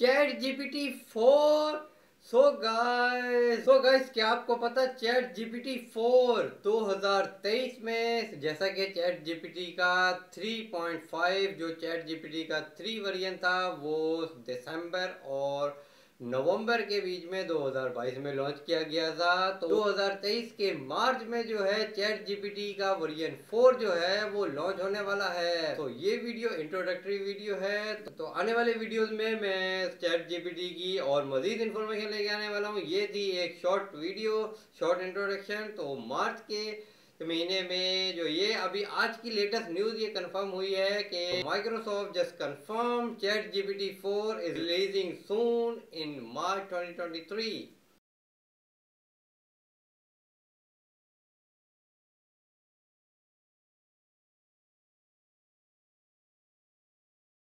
ChatGPT-4। सो guys क्या आपको पता ChatGPT-4 2023 में, जैसा कि ChatGPT का 3.5 जो ChatGPT का 3 वर्जन था वो दिसंबर और नवंबर के बीच में 2022 में लॉन्च किया गया था, तो 2023 के मार्च में जो है ChatGPT का वर्जन 4 जो है वो लॉन्च होने वाला है। तो ये वीडियो इंट्रोडक्टरी वीडियो है, तो आने वाले वीडियोस में मैं ChatGPT की और मजीद इंफॉर्मेशन लेके आने वाला हूँ। ये थी एक शॉर्ट वीडियो, शॉर्ट इंट्रोडक्शन। तो मार्च के महीने में जो ये अभी आज की लेटेस्ट न्यूज़ ये कंफर्म हुई है कि Microsoft just confirm ChatGPT-4 is releasing soon in March 2023।